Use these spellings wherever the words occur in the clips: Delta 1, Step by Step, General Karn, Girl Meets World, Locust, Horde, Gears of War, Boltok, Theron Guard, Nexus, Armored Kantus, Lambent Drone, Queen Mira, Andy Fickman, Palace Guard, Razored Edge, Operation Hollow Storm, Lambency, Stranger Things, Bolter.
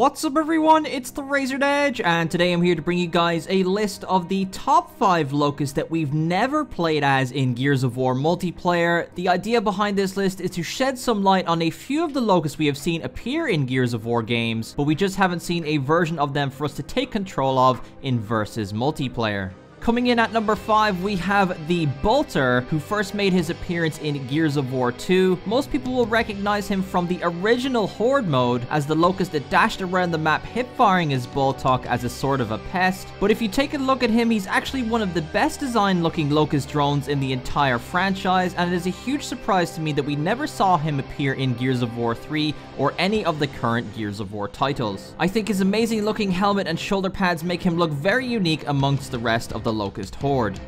What's up everyone, it's the Razored Edge, and today I'm here to bring you guys a list of the top 5 Locusts that we've never played as in Gears of War multiplayer. The idea behind this list is to shed some light on a few of the Locusts we have seen appear in Gears of War games, but we just haven't seen a version of them for us to take control of in versus multiplayer. Coming in at number 5, we have the Bolter, who first made his appearance in Gears of War 2. Most people will recognize him from the original Horde mode as the Locust that dashed around the map hip-firing his Boltok as a sort of a pest. But if you take a look at him, he's actually one of the best designed looking Locust drones in the entire franchise, and it is a huge surprise to me that we never saw him appear in Gears of War 3 or any of the current Gears of War titles. I think his amazing looking helmet and shoulder pads make him look very unique amongst the rest of the Locust Horde.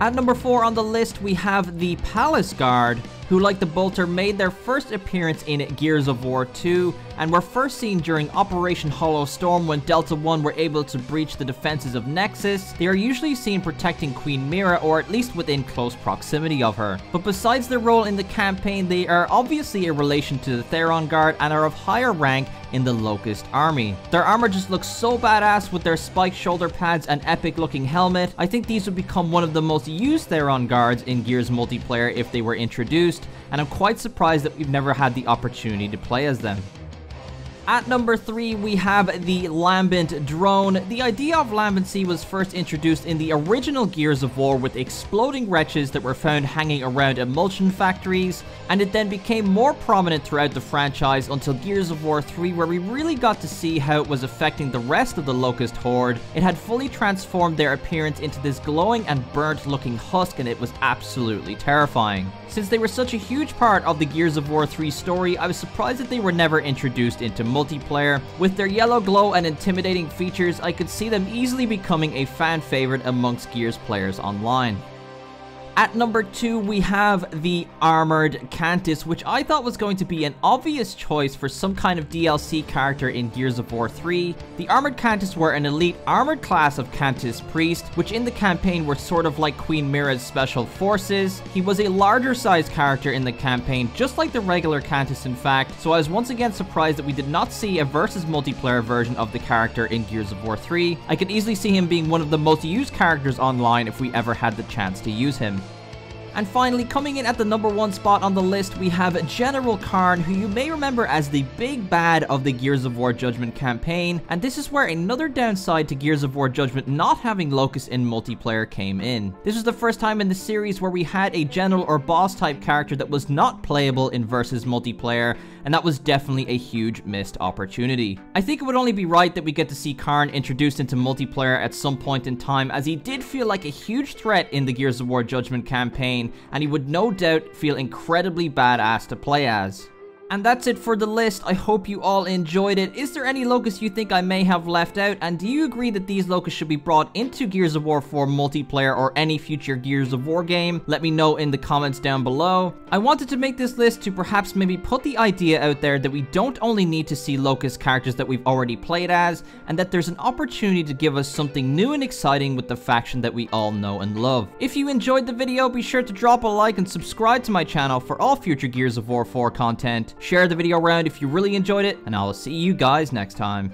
At number 4 on the list, we have the Palace Guard, who, like the Bolter, made their first appearance in Gears of War 2, and were first seen during Operation Hollow Storm when Delta 1 were able to breach the defenses of Nexus. They are usually seen protecting Queen Mira, or at least within close proximity of her. But besides their role in the campaign, they are obviously a relation to the Theron Guard and are of higher rank in the Locust army. Their armor just looks so badass with their spiked shoulder pads and epic looking helmet. I think these would become one of the most used Theron Guards in Gears multiplayer if they were introduced, and I'm quite surprised that we've never had the opportunity to play as them. At number 3, we have the Lambent Drone. The idea of Lambency was first introduced in the original Gears of War with exploding wretches that were found hanging around emulsion factories, and it then became more prominent throughout the franchise until Gears of War 3, where we really got to see how it was affecting the rest of the Locust Horde. It had fully transformed their appearance into this glowing and burnt looking husk, and it was absolutely terrifying. Since they were such a huge part of the Gears of War 3 story, I was surprised that they were never introduced into multiplayer. With their yellow glow and intimidating features, I could see them easily becoming a fan favorite amongst Gears players online. At number 2, we have the Armored Kantus, which I thought was going to be an obvious choice for some kind of DLC character in Gears of War 3. The Armored Kantus were an elite armored class of Kantus Priest, which in the campaign were sort of like Queen Mira's special forces. He was a larger sized character in the campaign, just like the regular Kantus in fact, so I was once again surprised that we did not see a versus multiplayer version of the character in Gears of War 3. I could easily see him being one of the most used characters online if we ever had the chance to use him. And finally, coming in at the number 1 spot on the list, we have General Karn, who you may remember as the big bad of the Gears of War Judgment campaign, and this is where another downside to Gears of War Judgment not having Locust in multiplayer came in. This was the first time in the series where we had a general or boss type character that was not playable in versus multiplayer, and that was definitely a huge missed opportunity. I think it would only be right that we get to see Karn introduced into multiplayer at some point in time, as he did feel like a huge threat in the Gears of War Judgment campaign, and he would no doubt feel incredibly badass to play as. And that's it for the list. I hope you all enjoyed it. Is there any Locust you think I may have left out? And do you agree that these Locusts should be brought into Gears of War 4 multiplayer or any future Gears of War game? Let me know in the comments down below. I wanted to make this list to perhaps maybe put the idea out there that we don't only need to see Locust characters that we've already played as, and that there's an opportunity to give us something new and exciting with the faction that we all know and love. If you enjoyed the video, be sure to drop a like and subscribe to my channel for all future Gears of War 4 content. Share the video around if you really enjoyed it, and I'll see you guys next time.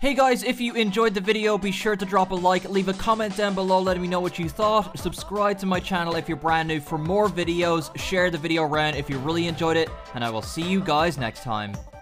Hey guys, if you enjoyed the video, be sure to drop a like, leave a comment down below letting me know what you thought, subscribe to my channel if you're brand new for more videos, share the video around if you really enjoyed it, and I will see you guys next time.